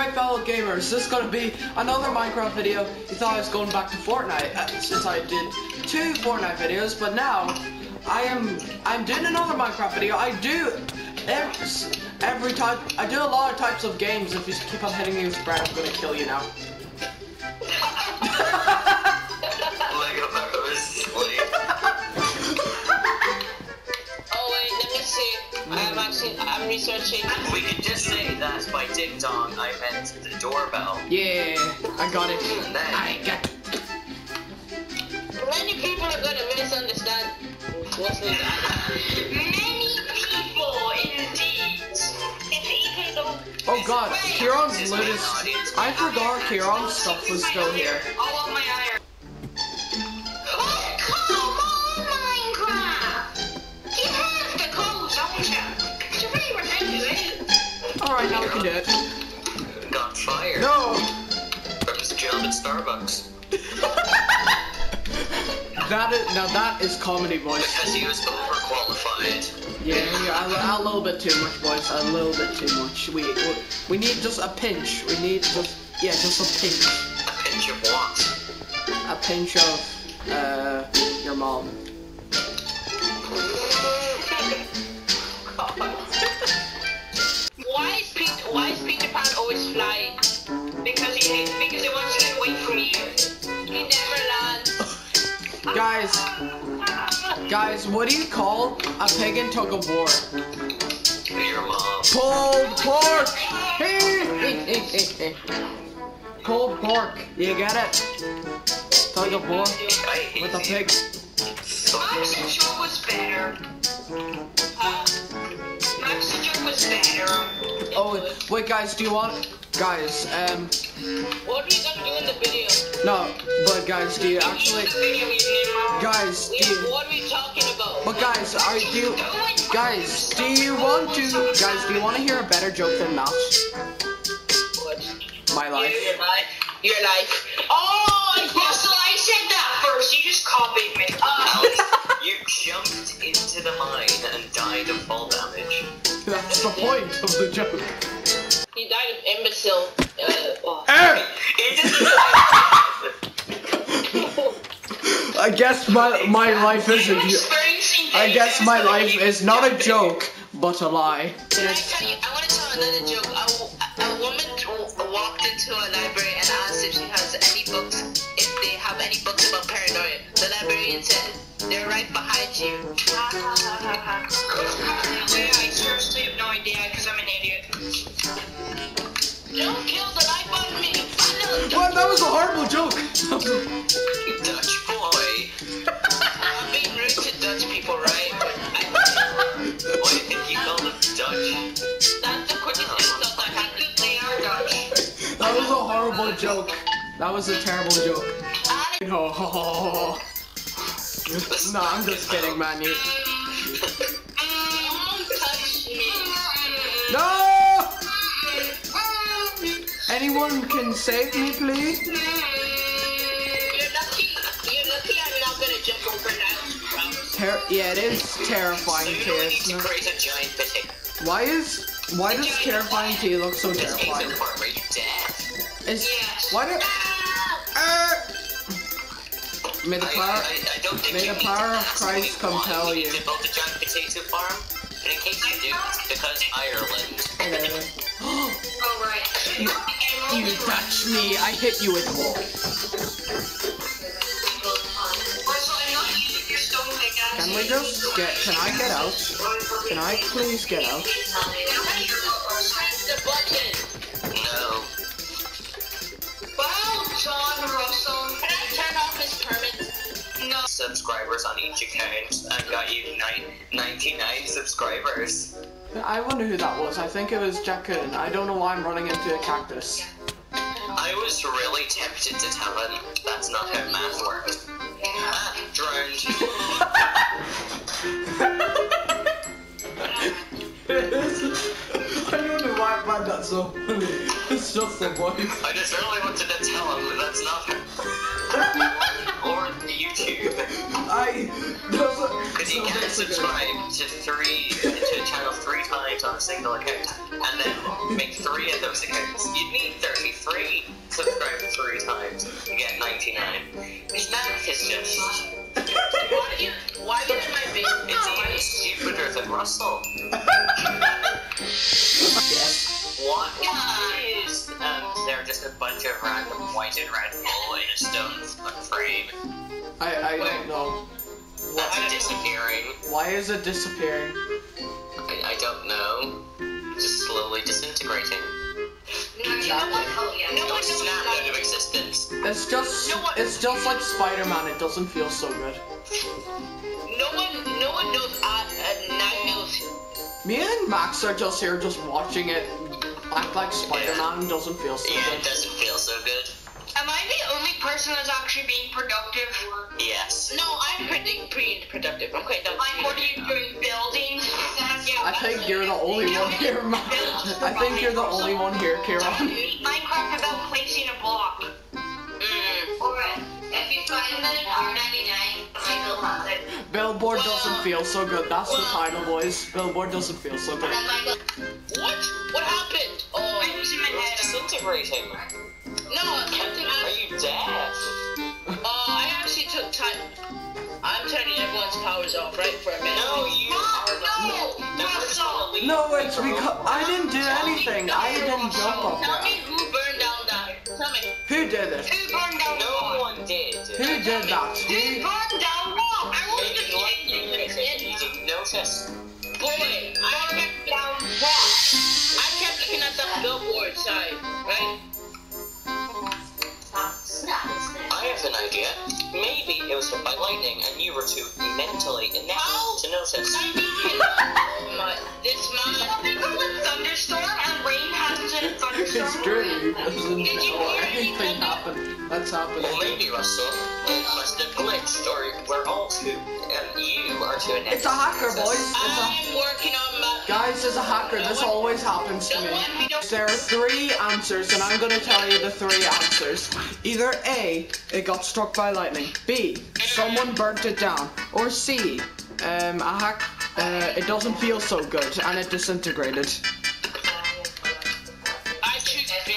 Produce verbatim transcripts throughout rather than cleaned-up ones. Alright fellow gamers, this is going to be another Minecraft video. You thought I was going back to Fortnite uh, since I did two Fortnite videos, but now I am I'm doing another Minecraft video. I do every, every type, I do a lot of types of games. If you keep on hitting me with Brad, I'm going to kill you now. I'm researching. We could just say that by Ding Dong I meant the doorbell. Yeah, I got it. Then, I got it. Many people are gonna misunderstand what's going on. Many people indeed. Even though oh god, Kieran's lotus. I forgot Kieran's stuff was still here. All of my iron. Alright, now we can do it. Got fired. No! I was jailed at Starbucks. That is, now that is comedy voice. Because he was overqualified. Yeah, yeah, a, a little bit too much voice, a little bit too much. We, we we need just a pinch. We need just, yeah, just a pinch. A pinch of what? A pinch of, uh, your mom. Why is Peter Pan always flying? Because he hates, because he wants to get away from you. He never lands. Guys, guys, what do you call a pig in tug of war? Your mom. Pulled pork. Pulled pork. You get it? Tug of war with a pig. Max and Joe was better. Huh? Oh wait, guys, do you want guys? Um. What are you gonna do in the video? No, but guys, do you actually? Guys, do you? What are we talking about? But guys, are you? Guys, do you want to? Guys, do you want to hear a better joke than Mouse? What? My life. Your life. Your life. Oh, so I said that first. You just copied me. Uh, you jumped into the mine and died of fall damage. That's the point of the joke. He died of imbecile. Uh, eh! I guess my my life isn't. I guess my life is not a joke, but a lie. Can I tell you? I want to tell another joke. A, a woman walked into a library and asked if she has any books, if they have any books about paranoia. The librarian said, "They're right behind you." I seriously have no idea because I'm an idiot. Don't kill the life on me. Wow, that was a horrible joke. Dutch boy. I'm being rude to Dutch people, right? Why do you call them Dutch? That's the quickest insult I had to say. Are Dutch. That was a horrible joke. That was a terrible joke. No. No, I'm just kidding, man. You. No! Anyone can save me, please? You're lucky. You're lucky I'm not gonna jump over now. Yeah, it is terrifying, so too. Isn't it? Why is why does terrifying tea look so terrifying? Is why do? Uh, May the power, I, I, I don't think may the power of Christ compel you. To build a giant potato farm, and in case you do, it's because Ireland. Okay. All right. You, you touch me, I hit you with a ball. Can we just get? Can I get out? Can I please get out? No. Wow, John Russell. Subscribers on each account. I got you ninety-nine subscribers. I wonder who that was. I think it was Jack Coon. I don't know why I'm running into a cactus. I was really tempted to tell him that's not how math works. Ah, drowned. I don't know why I find that so funny. It's just the voice. I just really wanted to tell him that that's not how or YouTube. I... Because you can subscribe to three, to a channel three times on a single account, and then make three of those accounts. You'd need thirty-three subscribers three times to get ninety-nine. His math is just... Why do you... Why do you my face? It's even stupider than Russell. What is, um, they're just a bunch of random white and red bull in a stone frame. I, I Wait, don't know. What's it disappearing? Why is it disappearing? I, I don't know. It's just slowly disintegrating. No, you know what? Oh, yeah. No one knows that. Out of existence. It's just, no one, it's just like Spider-Man, it doesn't feel so good. No one, no one knows at night. Me and Max are just here just watching it. Act like Spider-Man yeah. doesn't feel so yeah, good. Yeah, it doesn't feel so good. Am I the only person that's actually being productive? Yes. No, I'm pretty, pretty productive. Okay, that's I'm working doing building. Yeah, I think you're the only one here, Max. I think you're the only one here, Kieran. Minecraft about placing a block. Mm. Or if you find an R ninety-nine, I will have it. Billboard well, doesn't feel so good. That's well, the title, boys. Billboard doesn't feel so good. What? What happened? Oh, it was in my head. It's disintegrating. No, Captain. Are you deaf? Oh, uh, I actually took time. I'm turning everyone's powers off right for a minute. No, you are not. No, no, no, no, it's because I didn't do anything. I didn't jump up there. Tell me who burned down that. Tell me. Who did it? Who burned down? No one did. Who did that? Who burned down what? I was just kidding. You didn't notice. Boy, I burned down what? Looking at that billboard side, right? I have an idea. Maybe it was hit by lightning and you were too mentally inept How? to notice. I mean, my, this man. Something called a thunderstorm and rain happens in a thunderstorm. It's dirty. Did you hear anything happen? That's happening. Well, maybe, Russell. It must have glitched, or we're all too. And you are too inept. It's a hacker, boys. It's I'm a... working on my. Guys, it's a hacker. This always happens to me. There are three answers, and I'm going to tell you the three answers. Either A, it got struck by lightning. B, someone burnt it down. Or C, um, a hack. Uh, it doesn't feel so good, and it disintegrated. I choose B.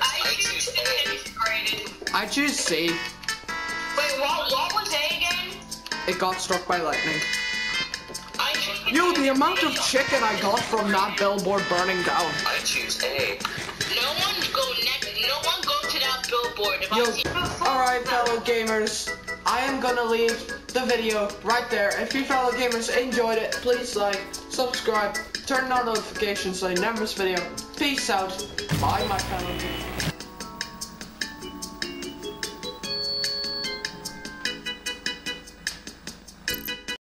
I choose disintegrated. I choose C. Wait, what? What was A again? It got struck by lightning. Yo, the amount of chicken I got from that billboard burning down. I choose A. No one go next. No one go to that billboard. If Yo, all right, fellow gamers, I am gonna leave the video right there. If you fellow gamers enjoyed it, please like, subscribe, turn on notifications so you never miss a video. Peace out. Bye, my fellow gamers.